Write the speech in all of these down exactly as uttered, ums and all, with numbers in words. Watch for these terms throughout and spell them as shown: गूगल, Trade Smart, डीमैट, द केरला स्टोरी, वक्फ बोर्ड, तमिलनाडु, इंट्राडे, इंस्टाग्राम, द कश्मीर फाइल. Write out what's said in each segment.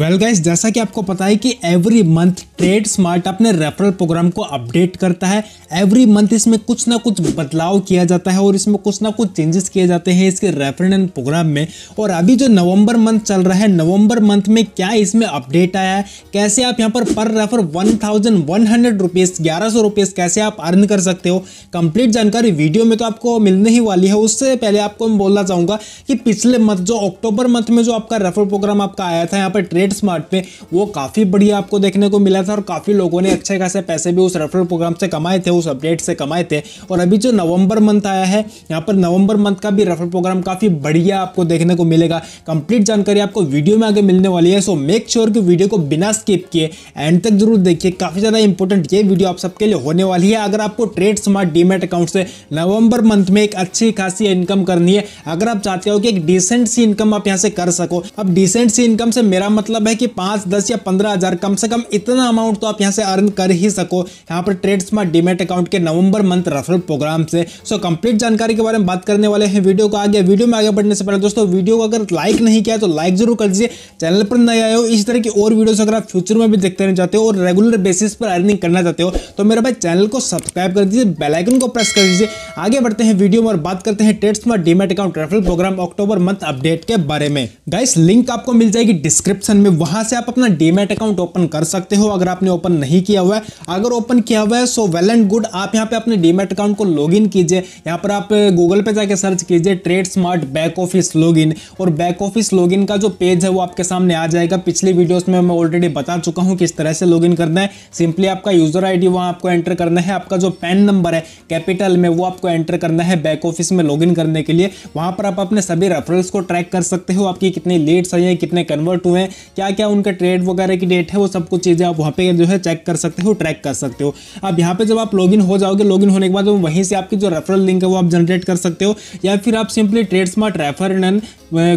Well guys, जैसा कि आपको पता है कि एवरी मंथ ट्रेड स्मार्ट अपने रेफरल प्रोग्राम को अपडेट करता है। एवरी मंथ इसमें कुछ ना कुछ बदलाव किया जाता है और इसमें कुछ ना कुछ चेंजेस किए जाते हैं इसके रेफरल प्रोग्राम में। और अभी जो नवंबर मंथ चल रहा है, नवंबर मंथ में क्या इसमें अपडेट आया है, कैसे आप यहाँ पर पर refer one thousand one hundred rupees ग्यारह सौ रुपीज़ कैसे आप अर्न कर सकते हो, कंप्लीट जानकारी वीडियो में तो आपको मिलने ही वाली है। उससे पहले आपको मैं बोलना चाहूँगा कि पिछले मंथ जो अक्टूबर मंथ में जो आपका रेफरल प्रोग्राम आपका आया था यहाँ पर ट्रेड स्मार्ट पे, वो काफ़ी बढ़िया आपको देखने को मिला था और काफ़ी लोगों ने अच्छे खासे पैसे भी उस रेफरल प्रोग्राम से कमाए थे, उस अपडेट से कमाए थे। और अभी जो नवंबर मंथ आया है यहाँ पर, नवंबर मंथ का भी रेफरल प्रोग्राम काफ़ी बढ़िया आपको देखने को मिलेगा। कंप्लीट जानकारी आपको वीडियो में आगे मिलने वाली है, सो मेक श्योर कि वीडियो को बिना स्किप किए एंड तक जरूर देखिए। काफ़ी ज़्यादा इंपॉर्टेंट ये वीडियो आप सबके लिए होने वाली है। अगर आपको ट्रेड स्मार्ट डीमैट अकाउंट से नवंबर मंथ में एक अच्छी खासी इनकम करनी है, अगर आप चाहते हो कि एक डिसेंट सी इनकम आप यहाँ से कर सको, अब डिसेंट सी इनकम से मेरा मतलब है कि पाँच दस या पंद्रह हज़ार कम से कम इतना अमाउंट तो आप यहाँ से अर्न कर ही सको यहाँ पर ट्रेड स्मार्ट डीमैट अकाउंट के नवंबर मंथ रेफरल प्रोग्राम से। सो कंप्लीट जानकारी के बारे में बात करने वाले हैं वीडियो को आगे। वीडियो में आगे बढ़ने से पहले दोस्तों, वीडियो को अगर लाइक नहीं किया तो लाइक जरूर कर दीजिए। चैनल पर नए आए हो, इस तरह की और वीडियोस अगर आप फ्यूचर में भी देखते रहना चाहते हो और रेगुलर बेसिस पर अर्निंग करना चाहते हो तो मेरे भाई चैनल को सब्सक्राइब कर दीजिए, बेल आइकन को प्रेस कर दीजिए। आगे बढ़ते हैं वीडियो में और बात करते हैं trade smart डीमैट account referral program October month update के बारे में। गाइस, लिंक आपको मिल जाएगी डिस्क्रिप्शन में, वहां से आप अपना डीमैट अकाउंट ओपन कर सकते हो अगर आपने ओपन नहीं किया हुआ है। अगर ओपन किया हुआ है सो वेल एंड गुड, आप यहां पे अपने डीमैट अकाउंट को लॉगिन कीजिए। यहां पर आप गूगल पे जाके सर्च कीजिए trade smart back office login, और बैक ऑफिस लॉगिन का जो पेज है वो आपके सामने आ जाएगा। पिछले वीडियोस में मैं ऑलरेडी बता चुका हूं किस तरह से लॉगिन करना है। सिंपली आपका यूजर आईडी वहां आपको एंटर करना है, आपका जो पैन नंबर है कैपिटल में वो आपको एंटर करना है बैक ऑफिस में लॉगिन करने के लिए। वहां पर आप अपने सभी रेफरल्स को ट्रैक कर सकते हो, आपकी कितनी लीड्स आई है, कितने कन्वर्ट हुए, क्या क्या उनका ट्रेड वगैरह की डेट है, वो सब कुछ चीज़ें आप वहाँ पे जो है चेक कर सकते हो, ट्रैक कर सकते हो। अब यहाँ पे जब आप लॉगिन हो जाओगे, लॉगिन होने के बाद तो वहीं से आपकी जो रेफरल लिंक है वो आप जनरेट कर सकते हो, या फिर आप simply trade smart referral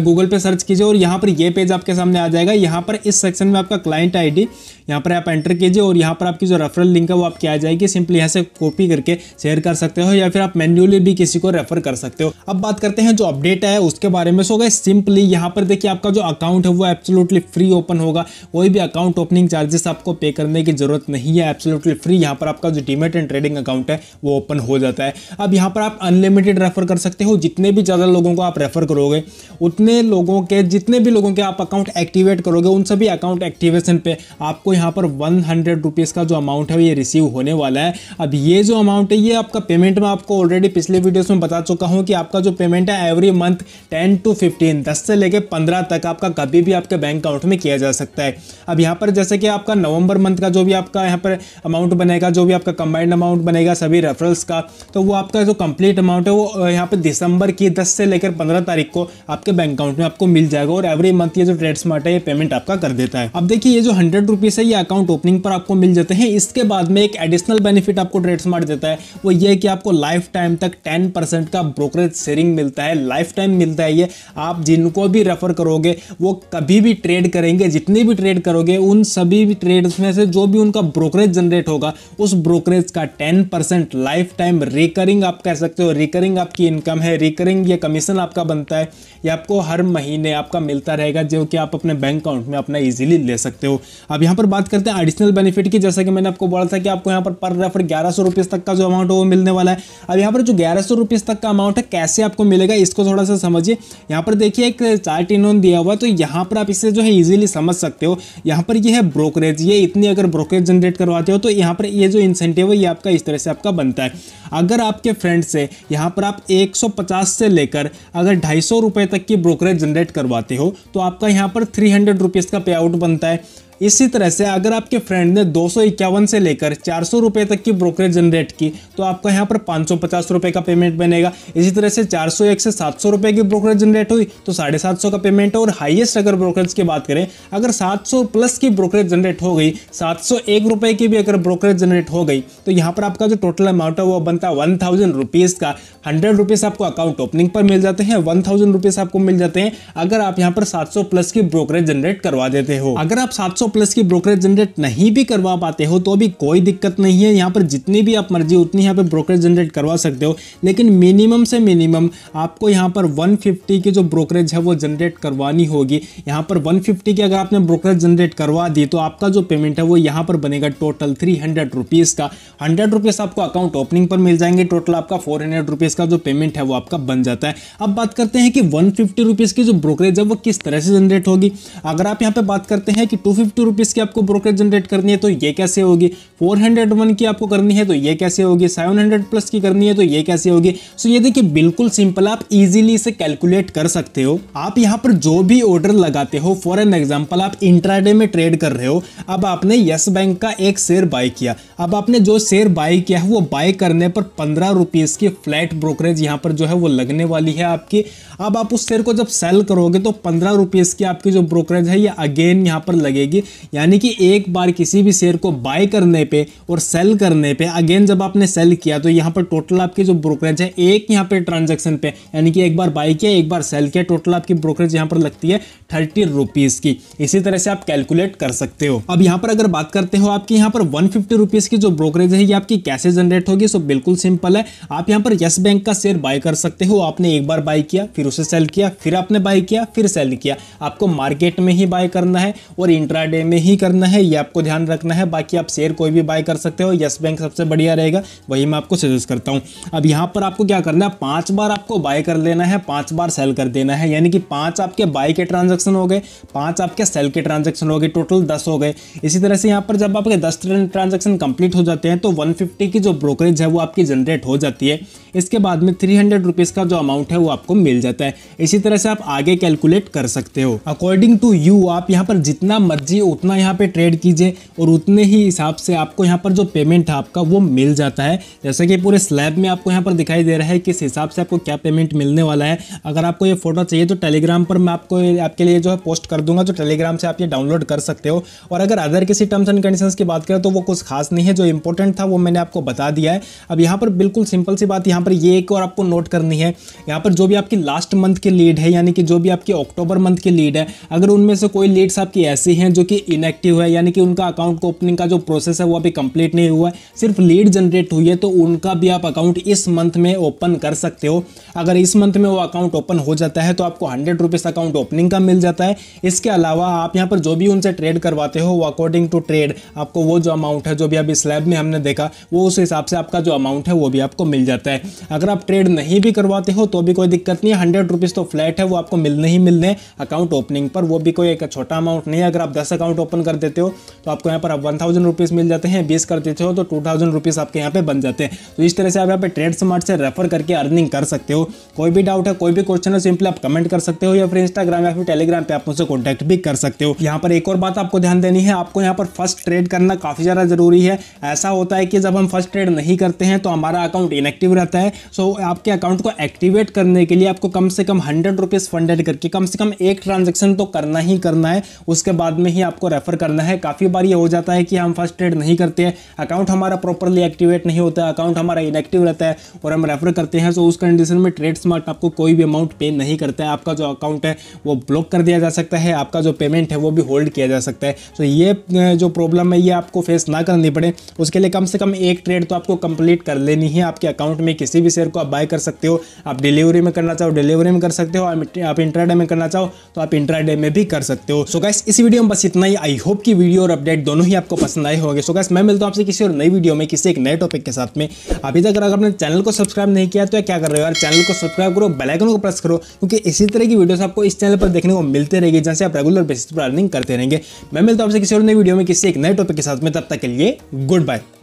गूगल पे सर्च कीजिए और यहाँ पर ये पेज आपके सामने आ जाएगा। यहाँ पर इस सेक्शन में आपका क्लाइंट आई डी यहाँ पर आप एंटर कीजिए और यहाँ पर आपकी जो रेफरल लिंक है वो आपकी आ जाएगी। सिंपली यहाँ से कॉपी करके शेयर कर सकते हो या फिर आप मैन्युअली भी किसी को रेफर कर सकते हो। अब बात करते हैं जो अपडेट है उसके बारे में। सो गाइस, सिंपली यहाँ पर देखिए आपका जो अकाउंट है वो एब्सोल्युटली फ्री ओपन होगा, कोई भी अकाउंट ओपनिंग चार्जेस आपको पे करने की जरूरत नहीं है। एब्सोल्युटली फ्री यहाँ पर आपका जो डीमैट एंड ट्रेडिंग अकाउंट है वो ओपन हो जाता है। अब यहाँ पर आप अनलिमिटेड रेफर कर सकते हो, जितने भी ज़्यादा लोगों को आप रेफर करोगे उतने लोगों के, जितने भी लोगों के आप अकाउंट एक्टिवेट करोगे उन सभी अकाउंट एक्टिवेशन पे आपको यहाँ पर वन हंड्रेड रुपीज़ का जो अमाउंट है ये रिसीव होने वाला है। अब ये जो अमाउंट है ये आपका पेमेंट मैं आपको ऑलरेडी पिछले वीडियोस में बता चुका हूँ कि आपका जो पेमेंट है every month ten to fifteen दस से लेकर पंद्रह तक आपका कभी भी आपके बैंक अकाउंट में किया जा सकता है। अब यहाँ पर जैसे कि आपका नवंबर मंथ का जो भी आपका यहाँ पर अमाउंट बनेगा, जो भी आपका कंबाइंड अमाउंट बनेगा सभी रेफरल्स का, तो वो आपका जो कंप्लीट अमाउंट है वो यहाँ पर दिसंबर की दस से लेकर पंद्रह तारीख को आपके बैंक अकाउंट में आपको मिल जाएगा और एवरी मंथ ये जो ट्रेड स्मार्ट है ये पेमेंट आपका कर देता है। अब देखिए ये जो हंड्रेड रुपीज़ है ये अकाउंट ओपनिंग पर आपको मिल जाते हैं। इसके बाद में एक एडिशनल बेनिफिट आपको ट्रेड स्मार्ट देता है, वो ये कि आपको लाइफ टाइम तक टेन परसेंट का ब्रोकरेज शेयरिंग मिलता है। लाइफ टाइम मिलता है ये, आप जिनको भी रेफर करोगे वो कभी भी ट्रेड करेंगे, जितने भी ट्रेड करोगे उन सभी भी ट्रेड्स में से जो भी उनका ब्रोकरेज जनरेट होगा उस ब्रोकरेज का ten percent life time recurring आप कह सकते हो। रिकरिंग आपकी इनकम है, रिकरिंग ये कमीशन आपका बनता है, ये आपको हर महीने आपका मिलता रहेगा जो कि आप अपने बैंक अकाउंट में अपना इजीली ले सकते हो। अब यहाँ पर बात करते हैं एडिशनल बेनिफिट की। जैसा कि मैंने आपको बोला था कि आपको यहाँ पर पर रेफर ग्यारह सौ रुपीज़ तक का जो अमाउंट है वो मिलने वाला है। अब यहाँ पर जो ग्यारह सौ रुपीज़ तक का अमाउंट है कैसे आपको मिलेगा इसको थोड़ा सा समझिए। यहाँ पर देखिए एक चार्ट इन्होंने दिया हुआ, तो यहाँ पर आप इसे जो है इजीली समझ सकते हो। यहाँ पर ये है ब्रोकरेज, ये इतनी अगर ब्रोकरेज जनरेट करवाते हो तो यहाँ पर ये जो इंसेंटिव है ये आपका इस तरह से आपका बनता है। अगर आपके फ्रेंड से यहाँ पर आप एक सौ पचास से लेकर अगर ढाई सौ रुपये तक की ब्रोकरेज जनरेट करवाते हो तो आपका यहाँ पर थ्री हंड्रेड रुपीज़ का पे आउट बनता है। इसी तरह से अगर आपके फ्रेंड ने दो सौ इक्यावन से लेकर चार सौ रुपये तक की ब्रोकरेज जनरेट की तो आपका यहाँ पर पाँच सौ पचास रुपये का पेमेंट बनेगा। इसी तरह से चार सौ एक से सात सौ रुपये की ब्रोकरेज जनरेट हुई तो साढ़े सात सौ का पेमेंट है। और हाईएस्ट अगर ब्रोकरेज की बात करें, अगर सात सौ प्लस की ब्रोकरेज जनरेट हो गई, सात सौ एक रुपये की भी अगर ब्रोकरेज जनरेट हो गई तो यहाँ पर आपका जो टोटल अमाउंट है वो बनता है वन थाउजेंड रुपीज़ का। हंड्रेड रुपीज़ आपको अकाउंट ओपनिंग पर मिल जाते हैं, वन थाउजेंड रुपीज़ आपको मिल जाते हैं अगर आप यहाँ पर सात सौ प्लस की ब्रोकरेज जनरेट करवा देते हो। अगर आप सात सौ प्लस की ब्रोकरेज जनरेट नहीं भी करवा पाते हो तो भी कोई दिक्कत नहीं है। यहाँ पर जितनी भी आप मर्जी उतनी यहाँ पर ब्रोकरेज जनरेट करवा सकते हो, लेकिन मिनिमम से मिनिमम आपको यहाँ पर एक सौ पचास की जो ब्रोकरेज है वो जनरेट करवानी होगी। यहाँ पर एक सौ पचास की अगर आपने ब्रोकरेज जनरेट करवा दी तो आपका जो पेमेंट है वो यहाँ पर बनेगा टोटल थ्री हंड्रेड रुपीज़ का। हंड्रेड रुपीज़ आपको अकाउंट ओपनिंग पर मिल जाएंगे, टोटल आपका फोर हंड्रेड रुपीज़ का जो पेमेंट है वो आपका बन जाता है। अब बात करते हैं कि वन फिफ्टी रुपीज़ की जो ब्रोकरेज है वो किस तरह से जनरेट होगी। अगर आप यहाँ पर बात करते हैं कि टू फिफ्टी रुपीज़ की आपको ब्रोकरेज जनरेट करनी है तो ये कैसे होगी, चार सौ एक की आपको करनी है तो ये कैसे होगी, सात सौ प्लस की करनी है तो ये कैसे होगी। सो ये देखिए बिल्कुल सिंपल, आप इजीली इसे कैलकुलेट कर सकते हो। आप यहाँ पर जो भी ऑर्डर लगाते हो, फॉर एन एग्जांपल आप इंट्राडे में ट्रेड कर रहे हो। अब आपने यस बैंक का एक शेयर बाय किया, अब आपने जो शेयर बाय किया है वो बाय करने पर पंद्रह रुपीज की फ्लैट ब्रोकरेज यहाँ पर जो है वो लगने वाली है आपकी। अब आप उस शेयर को जब सेल करोगे तो पंद्रह रुपीज की आपकी जो ब्रोकरेज है ये अगेन यहाँ पर लगेगी। यानी कि एक बार किसी भी शेयर को बाय करने पे और सेल करने पे अगेन जब आपने सेल किया तो यहाँ पर टोटल आपकी जो ब्रोकरेज है एक यहाँ पे ट्रांजैक्शन पे, यानी कि एक बार बाय किया एक बार सेल किया, टोटल आपकी ब्रोकरेज यहाँ पर लगती है थर्टी रुपीज की। इसी तरह से आप कैलकुलेट कर सकते हो। अब यहाँ पर अगर बात करते हो आपकी यहाँ पर वन फिफ्टी रुपीज की जो ब्रोकरेज है ये आपकी कैसे जनरेट होगी। सो बिल्कुल सिंपल है, आप यहाँ पर यस बैंक का शेयर बाय कर सकते हो। आपने एक बार बाय किया, फिर उसे सेल किया, फिर आपने बाय किया, फिर सेल किया। आपको मार्केट में ही बाय करना है और इंट्राडे में ही करना है, ये आपको ध्यान रखना है। बाकी आप शेयर कोई भी बाय कर सकते हो, यस बैंक सबसे बढ़िया रहेगा, वही मैं आपको सजेस्ट करता हूं। अब यहां पर आपको क्या करना है, पांच बार आपको बाय कर लेना है, पांच बार सेल कर देना है। यानी कि पांच आपके बाय के ट्रांजैक्शन हो गए, पांच आपके सेल के ट्रांजैक्शन हो गए, टोटल दस हो गए। इसी तरह से यहां पर जब आपके दस ट्रांजैक्शन कंप्लीट हो जाते हैं तो वन फिफ्टी की जो ब्रोकरेज है वो आपकी जनरेट हो जाती है। इसके बाद में थ्री हंड्रेड रुपीज का जो अमाउंट है वो आपको मिल जाता है। इसी तरह से आप आगे कैलकुलेट कर सकते हो। अकॉर्डिंग टू यू आप यहाँ पर जितना मर्जी उतना यहाँ पे ट्रेड कीजिए और उतने ही हिसाब से आपको यहाँ पर जो पेमेंट है आपका वो मिल जाता है। जैसे कि पूरे स्लैब में आपको यहाँ पर दिखाई दे रहा है किस हिसाब से आपको क्या पेमेंट मिलने वाला है। अगर आपको ये फोटो चाहिए तो टेलीग्राम पर मैं आपको आपके लिए जो है पोस्ट कर दूंगा, जो टेलीग्राम से आप ये डाउनलोड कर सकते हो। और अगर अदर किसी टर्म्स एंड कंडीशंस की बात करें तो वो कुछ खास नहीं है, जो इंपॉर्टेंट था वो मैंने आपको बता दिया है। अब यहाँ पर बिल्कुल सिंपल सी बात, यहाँ पर ये एक और आपको नोट करनी है, यहाँ पर जो भी आपकी लास्ट मंथ की लीड है, यानी कि जो भी आपकी अक्टूबर मंथ की लीड है, अगर उनमें से कोई लीड्स आपकी ऐसी हैं जो कि इनएक्टिव है, यानी कि उनका अकाउंट ओपनिंग का जो प्रोसेस है वो अभी कंप्लीट नहीं हुआ है, सिर्फ लीड जनरेट हुई है, तो उनका भी आप अकाउंट इस मंथ में ओपन कर सकते हो। अगर इस मंथ में वो अकाउंट ओपन हो जाता है तो आपको हंड्रेड रुपीज़ अकाउंट ओपनिंग का मिल जाता है। इसके अलावा आप यहाँ पर जो भी उनसे ट्रेड करवाते हो वो अकॉर्डिंग टू ट्रेड आपको वो जो अमाउंट है, जो भी अभी स्लैब में हमने देखा, वो उस हिसाब से आपका जो अमाउंट है वो भी आपको मिल जाता है। अगर आप ट्रेड नहीं भी करवाते हो तो भी कोई दिक्कत नहीं है, हंड्रेड रुपीज़ तो फ्लैट है वो आपको मिलने ही मिलने अकाउंट ओपनिंग पर, वो भी कोई एक छोटा अमाउंट नहीं है। अगर आप दस अकाउंट ओपन कर देते हो तो आपको यहाँ पर आप वन थाउजेंड रुपीज़ मिल जाते हैं, बीस कर देते हो तो टू थाउजेंड रुपीज़ आपके यहाँ पे बन जाते हैं। तो इस तरह से आप यहाँ पे ट्रेड स्मार्ट से रेफर करके अर्निंग कर सकते हो। कोई भी डाउट है, कोई भी क्वेश्चन है, सिंपली आप कमेंट कर सकते हो या फिर इंस्टाग्राम या फिर टेलीग्राम पे आप मुझसे कॉन्टैक्ट भी कर सकते हो। यहाँ पर एक और बात आपको ध्यान देनी है, आपको यहाँ पर फर्स्ट ट्रेड करना काफ़ी ज़्यादा जरूरी है। ऐसा होता है कि जब हम फर्स्ट ट्रेड नहीं करते हैं तो हमारा अकाउंट इनएक्टिव रहता है। सो आपके अकाउंट को एक्टिवेट करने के लिए आपको कम से कम हंड्रेड रुपीज़ फंडेड करके कम से कम एक ट्रांजेक्शन तो करना ही करना है, उसके बाद में ही आपको रेफर करना है। काफ़ी बार ये हो जाता है कि हम फर्स्ट ट्रेड नहीं करते हैं, अकाउंट हमारा प्रॉपरली एक्टिवेट नहीं होता, अकाउंट हमारा इनएक्टिव रहता है और हम रेफर करते हैं। तो उस कंडीशन में ट्रेड स्मार्ट आपको कोई भी अमाउंट पे नहीं करता है, आपका जो अकाउंट है वो ब्लॉक कर दिया जा सकता है, आपका जो पेमेंट है वो भी होल्ड किया जा सकता है। तो ये जो प्रॉब्लम है ये आपको फेस ना करनी पड़े, उसके लिए कम से कम एक ट्रेड तो आपको कंप्लीट कर लेनी है। आपके अकाउंट में किसी भी शेयर को आप बाय कर सकते हो, आप डिलीवरी में करना चाहो डिलीवरी में कर सकते हो, आप इंट्राडे में करना चाहो तो आप इंट्राडे में भी कर सकते हो। सो गाइस इस वीडियो में बस इतना ही, आई होप कि वीडियो और अपडेट दोनों ही आपको पसंद आए होंगे। सो गाइस मैं मिलता हूं आपसे किसी और नई वीडियो में किसी एक नए टॉपिक के साथ में। अभी तक अगर आपने चैनल को सब्सक्राइब नहीं किया तो क्या कर रहे हो यार, चैनल को सब्सक्राइब करो, बेल आइकन को प्रेस करो, क्योंकि इसी तरह की वीडियोस आपको इस चैनल पर देखने को मिलते रहेगी, जहां से आप रेगुलर बेसिस पर अर्निंग करते रहेंगे। मैं मिलता हूं आपसे किसी और नई वीडियो में किसी एक नए टॉपिक के साथ में, तब तक के लिए गुड बाय।